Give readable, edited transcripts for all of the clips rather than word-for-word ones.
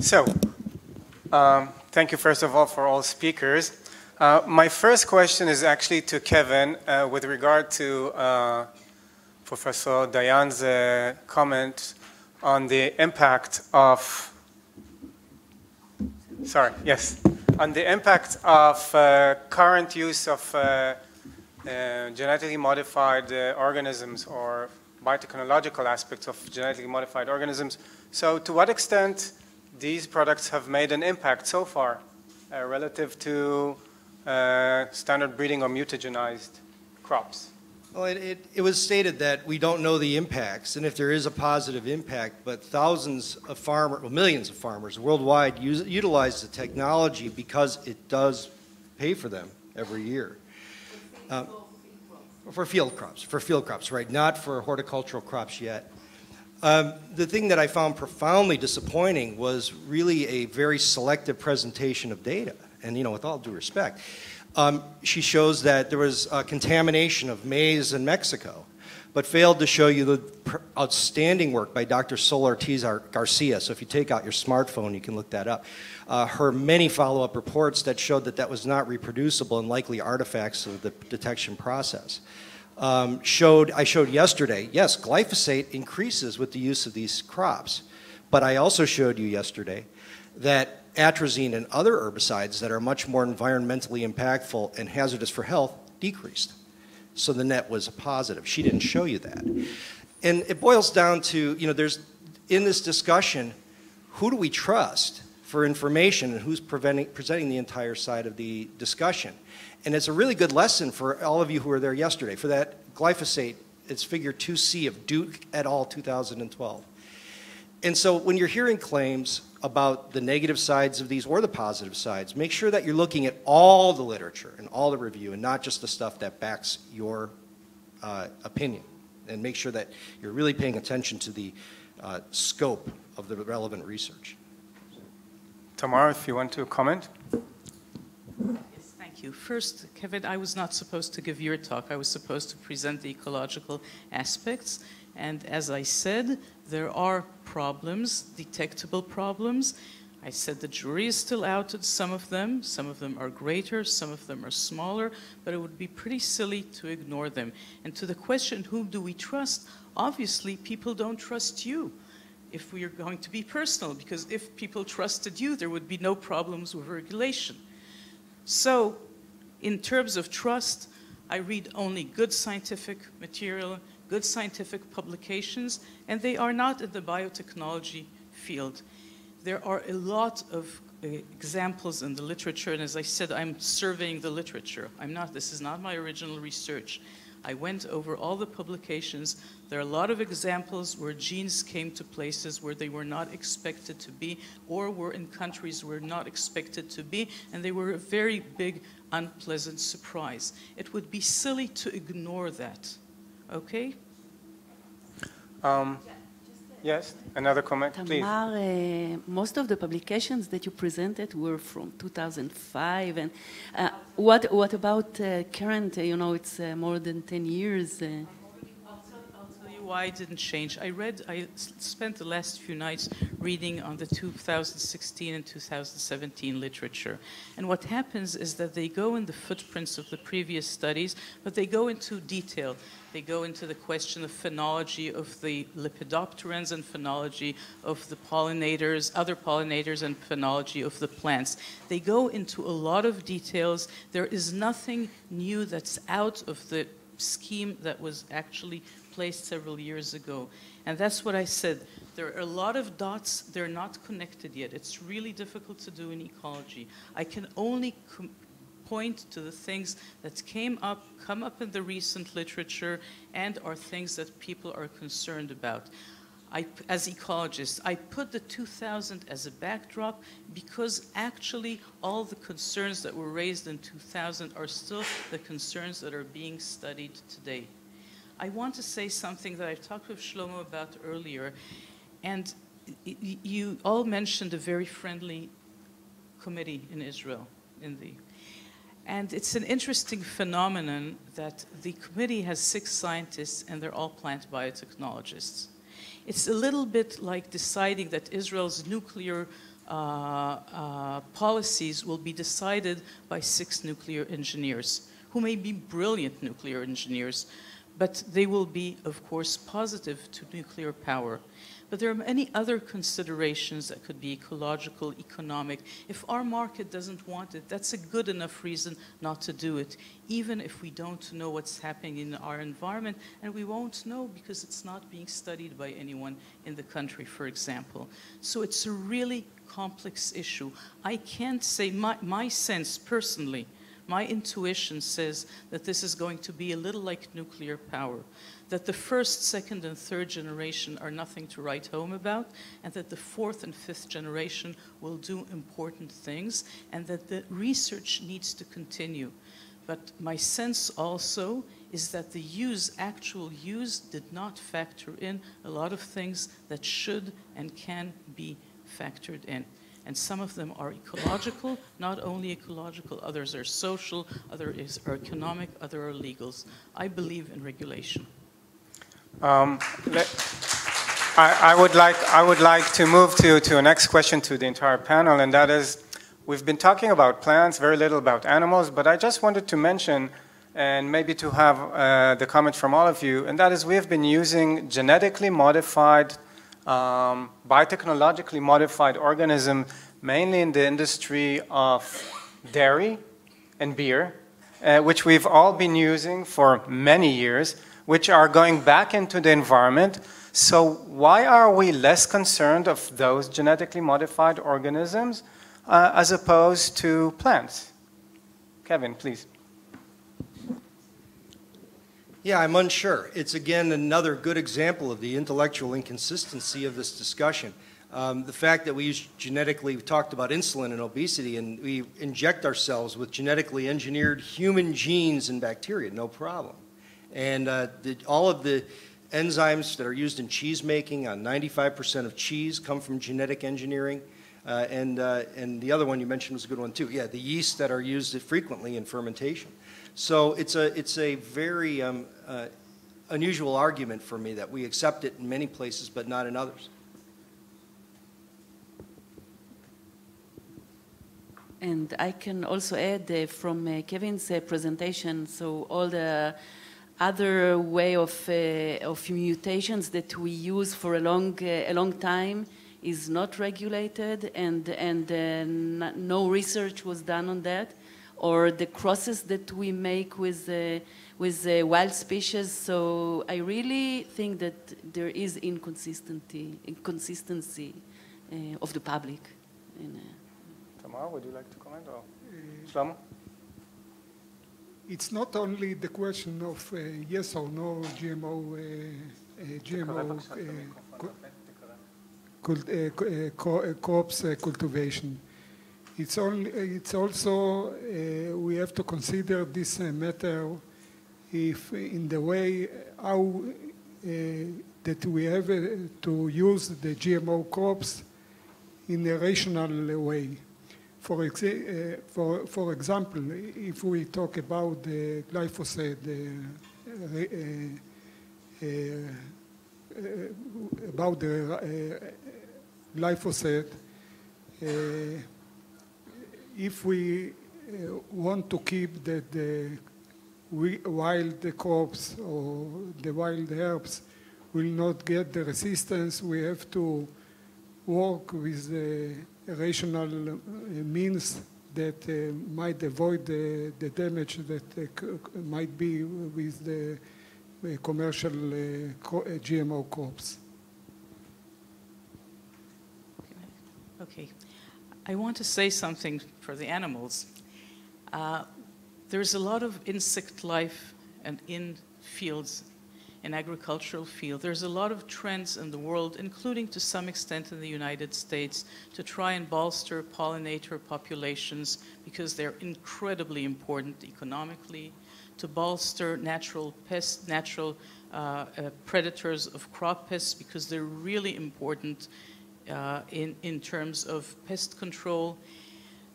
So, thank you first of all for all speakers. My first question is actually to Kevin with regard to Professor Dayan's comment on the impact of, current use of genetically modified organisms or biotechnological aspects of genetically modified organisms. So to what extent these products have made an impact so far relative to standard breeding or mutagenized crops? Well, it was stated that we don't know the impacts, and if there is a positive impact, but thousands of farmers, well, millions of farmers worldwide utilize the technology because it does pay for them every year. For field crops, right? Not for horticultural crops yet. The thing that I found profoundly disappointing was really a very selective presentation of data. And, you know, with all due respect, she shows that there was contamination of maize in Mexico, but failed to show you the outstanding work by Dr. Sol Ortiz-Garcia. So if you take out your smartphone, you can look that up. Her many follow-up reports that showed that that was not reproducible and likely artifacts of the detection process. I showed yesterday, yes, glyphosate increases with the use of these crops, but I also showed you yesterday that atrazine and other herbicides that are much more environmentally impactful and hazardous for health decreased. So the net was a positive. She didn't show you that. And it boils down to, you know, there's, in this discussion, who do we trust for information and who's presenting the entire side of the discussion? And it's a really good lesson for all of you who were there yesterday. For that glyphosate, it's figure 2C of Duke et al. 2012. And so when you're hearing claims about the negative sides of these or the positive sides, make sure that you're looking at all the literature and all the review and not just the stuff that backs your opinion. And make sure that you're really paying attention to the scope of the relevant research. Tamara, if you want to comment. Yes, thank you. First, Kevin, I was not supposed to give your talk. I was supposed to present the ecological aspects. And as I said, there are problems, detectable problems. I said the jury is still out on some of them. Some of them are greater, some of them are smaller, but it would be pretty silly to ignore them. And to the question, who do we trust? Obviously, people don't trust you, if we are going to be personal, because if people trusted you, there would be no problems with regulation. So, in terms of trust, I read only good scientific material, good scientific publications, and they are not in the biotechnology field. There are a lot of examples in the literature, and as I said, I'm surveying the literature. This is not my original research. I went over all the publications. There are a lot of examples where genes came to places where they were not expected to be, or were in countries where not expected to be, and they were a very big, unpleasant surprise. It would be silly to ignore that. Okay. Yes, another comment, please. Tamar, most of the publications that you presented were from 2005, and what about current? You know, it's more than 10 years. I'll tell you why I didn't change. I spent the last few nights reading on the 2016 and 2017 literature, and what happens is that they go in the footprints of the previous studies, but they go into detail. They go into the question of phenology of the Lepidopterans and phenology of the pollinators, other pollinators, and phenology of the plants. They go into a lot of details. There is nothing new that's out of the scheme that was actually placed several years ago. And that's what I said. There are a lot of dots. They're not connected yet. It's really difficult to do in ecology. I can only point to the things that come up in the recent literature and are things that people are concerned about. As ecologists, I put the 2000 as a backdrop because actually all the concerns that were raised in 2000 are still the concerns that are being studied today. I want to say something that I talked with Shlomo about earlier, and you all mentioned a very friendly committee in Israel in the And it's an interesting phenomenon that the committee has 6 scientists and they're all plant biotechnologists. It's a little bit like deciding that Israel's nuclear policies will be decided by 6 nuclear engineers, who may be brilliant nuclear engineers, but they will be, of course, positive to nuclear power. But there are many other considerations that could be ecological, economic. If our market doesn't want it, that's a good enough reason not to do it, even if we don't know what's happening in our environment, and we won't know because it's not being studied by anyone in the country, for example. So it's a really complex issue. I can't say, my sense personally, my intuition says that this is going to be a little like nuclear power, that the first, second, and third generation are nothing to write home about, and that the fourth and fifth generation will do important things, and that the research needs to continue. But my sense also is that the use, actual use, did not factor in a lot of things that should and can be factored in. And some of them are ecological, not only ecological, others are social, others are economic, others are legal. I believe in regulation. I would like to move to a next question to the entire panel, and that is, we've been talking about plants, very little about animals, but I just wanted to mention, and maybe to have the comment from all of you, and that is we have been using genetically modified biotechnologically modified organism, mainly in the industry of dairy and beer, which we've all been using for many years, which are going back into the environment. So why are we less concerned of those genetically modified organisms as opposed to plants? Kevin, please. Yeah, I'm unsure. It's again another good example of the intellectual inconsistency of this discussion. The fact that we use genetically, we talked about insulin and obesity, and we inject ourselves with genetically engineered human genes and bacteria, no problem. And all of the enzymes that are used in cheese making, on 95% of cheese, come from genetic engineering. And the other one you mentioned was a good one too. Yeah, the yeasts that are used frequently in fermentation. So it's a very unusual argument for me that we accept it in many places but not in others. And I can also add from Kevin's presentation, so all the other way of mutations that we use for a long time is not regulated, and no research was done on that. Or the crosses that we make with wild species. So I really think that there is inconsistency of the public. Tamar, would you like to comment? Or Shlomo? It's not only the question of yes or no GMO cultivation. It's also, we have to consider this matter if in the way how that we have to use the GMO crops in a rational way. For example, if we talk about the glyphosate, if we want to keep the wild crops or the wild herbs will not get the resistance, we have to work with rational means that might avoid the damage that might be with the commercial GMO crops. Okay. I want to say something for the animals. There's a lot of insect life and in fields, in agricultural field. There's a lot of trends in the world, including to some extent in the United States, to try and bolster pollinator populations because they're incredibly important economically, to bolster natural pests, natural predators of crop pests because they're really important in terms of pest control.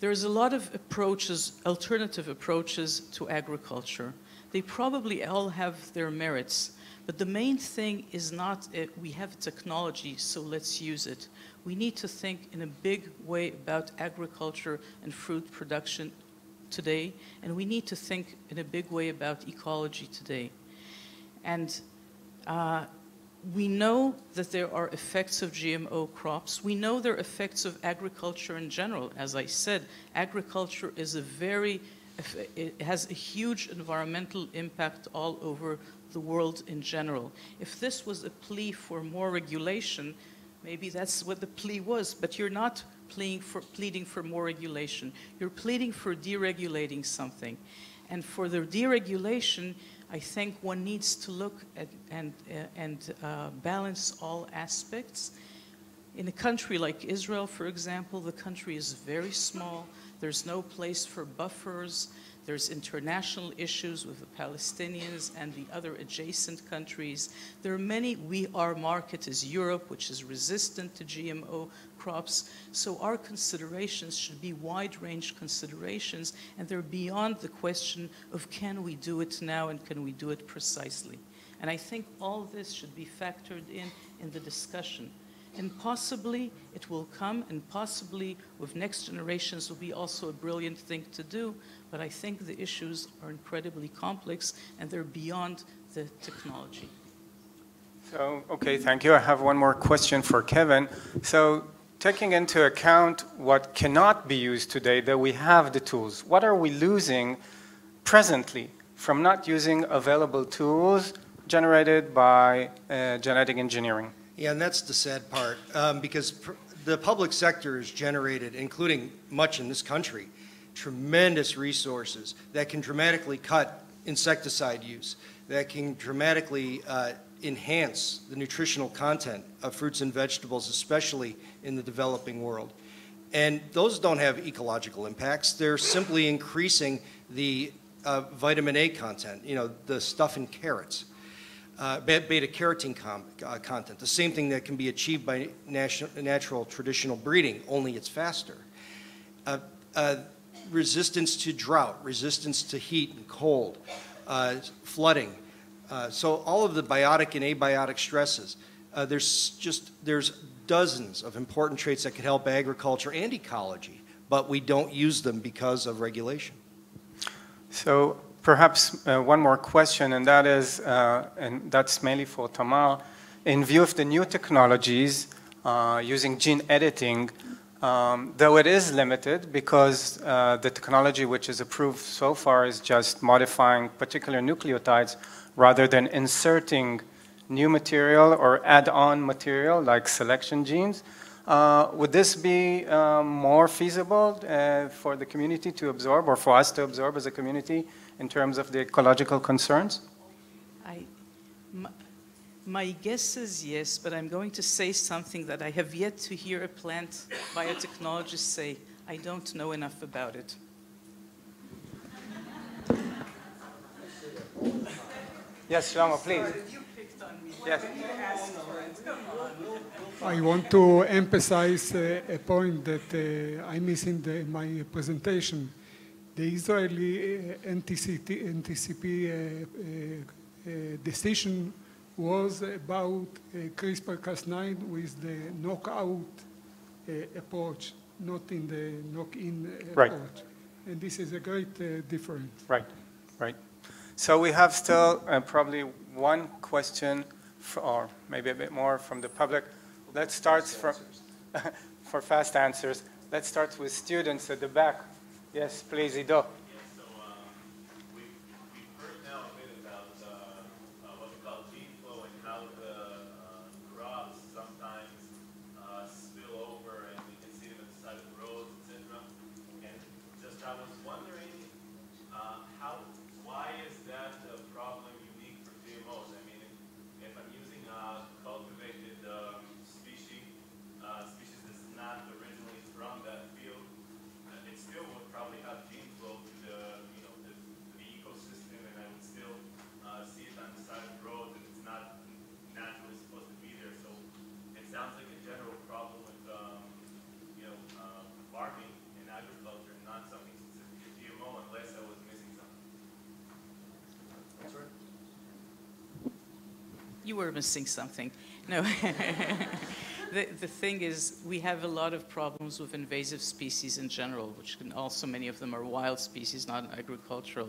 There's a lot of approaches, alternative approaches to agriculture. They probably all have their merits, But the main thing is not we have technology, so let's use it. We need to think in a big way about agriculture and fruit production today, and we need to think in a big way about ecology today. And we know that there are effects of GMO crops. We know there are effects of agriculture in general. As I said, agriculture is it has a huge environmental impact all over the world in general. If this was a plea for more regulation, maybe that's what the plea was, but you're not pleading for more regulation. You're pleading for deregulating something. And for the deregulation, I think one needs to look at and balance all aspects. In a country like Israel, for example, the country is very small. There's no place for buffers. There's international issues with the Palestinians and the other adjacent countries. There are many. Our market is Europe, which is resistant to GMO crops. So our considerations should be wide-range considerations, and they're beyond the question of can we do it now and can we do it precisely. And I think all this should be factored in the discussion. And possibly it will come, and possibly with next generations will be also a brilliant thing to do, but I think the issues are incredibly complex and they're beyond the technology. So, okay, thank you. I have one more question for Kevin. So, taking into account what cannot be used today, that we have the tools, what are we losing presently from not using available tools generated by genetic engineering? Yeah, and that's the sad part, because the public sector has generated, including much in this country, tremendous resources that can dramatically cut insecticide use, that can dramatically enhance the nutritional content of fruits and vegetables, especially in the developing world. And those don't have ecological impacts. They're simply increasing the vitamin A content, you know, the stuff in carrots. Beta-carotene content, the same thing that can be achieved by natural traditional breeding, only it's faster. Resistance to drought, resistance to heat and cold, flooding. So all of the biotic and abiotic stresses, there's dozens of important traits that could help agriculture and ecology, but we don't use them because of regulation. So perhaps one more question, and that is, and that's mainly for Tamar. In view of the new technologies using gene editing, though it is limited because the technology which is approved so far is just modifying particular nucleotides rather than inserting new material or add-on material like selection genes, would this be more feasible for the community to absorb, or for us to absorb as a community, in terms of the ecological concerns? My guess is yes, but I'm going to say something that I have yet to hear a plant biotechnologist say. I don't know enough about it. Yes, Shlomo, please. Yes. I want to emphasize a point that I'm missing in my presentation. The Israeli NTCP decision was about CRISPR-Cas9 with the knockout approach, not in the knock-in approach. And this is a great difference. Right, right. So we have still probably one question, or maybe a bit more, from the public. Let's start from, for fast answers. Let's start with students at the back. Yes, please, Ido. Yes, so we've heard now a bit about what we call gene flow and how the crops sometimes spill over and we can see them on the side of the roads, etc. And just I was wondering, why is that a problem unique for GMOs? I mean, if I'm using a cultivated species that's not originally from that field, it still would probably have gene flow. You were missing something. No. The thing is, we have a lot of problems with invasive species in general, which can also, many of them are wild species, not agricultural.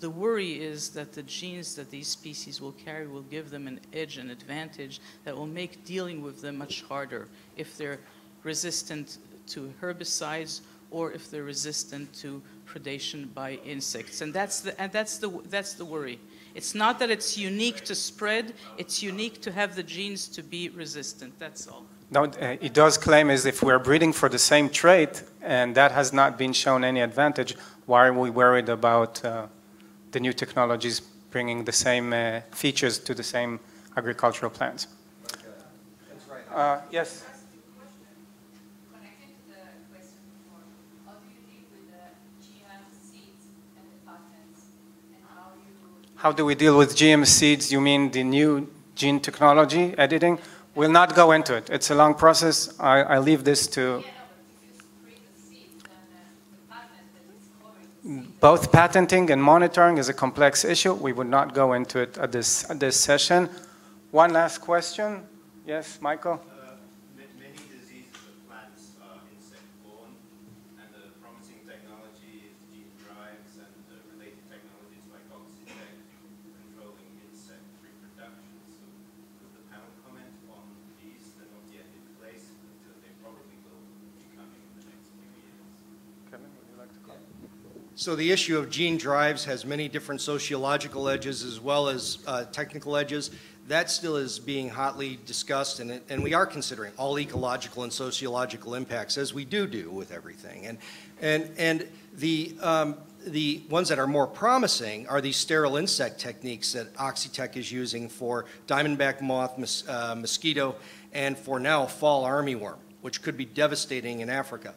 The worry is that the genes that these species will carry will give them an edge, an advantage that will make dealing with them much harder if they're resistant to herbicides or if they're resistant to predation by insects. And that's the worry. It's not that it's unique to spread, it's unique to have the genes to be resistant, that's all. No, it does claim as if we're breeding for the same trait, and that has not been shown any advantage. Why are we worried about the new technologies bringing the same features to the same agricultural plants? That's right. Yes? How do we deal with GM seeds? You mean the new gene technology editing? We'll not go into it. It's a long process. I leave this to... Both patenting and monitoring is a complex issue. We would not go into it at this session. One last question. Yes, Michael? So the issue of gene drives has many different sociological edges as well as technical edges. That still is being hotly discussed, and we are considering all ecological and sociological impacts, as we do with everything. And the ones that are more promising are these sterile insect techniques that Oxitec is using for diamondback moth, mosquito, and for now, fall armyworm, which could be devastating in Africa.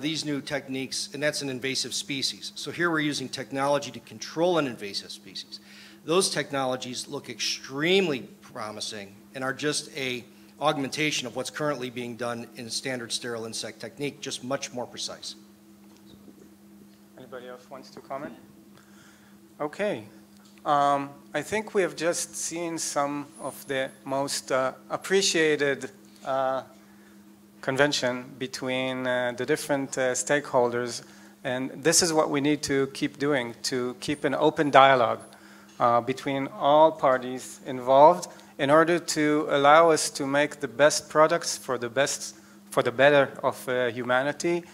These new techniques, and that's an invasive species. So here we're using technology to control an invasive species. Those technologies look extremely promising and are just an augmentation of what's currently being done in standard sterile insect technique, just much more precise. Anybody else wants to comment? Okay. I think we have just seen some of the most appreciated convention between the different stakeholders, and this is what we need to keep doing, to keep an open dialogue between all parties involved in order to allow us to make the best products for the better of humanity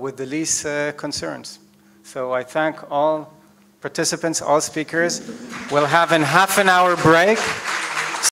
with the least concerns. So I thank all participants, all speakers. We'll have a half-an-hour break.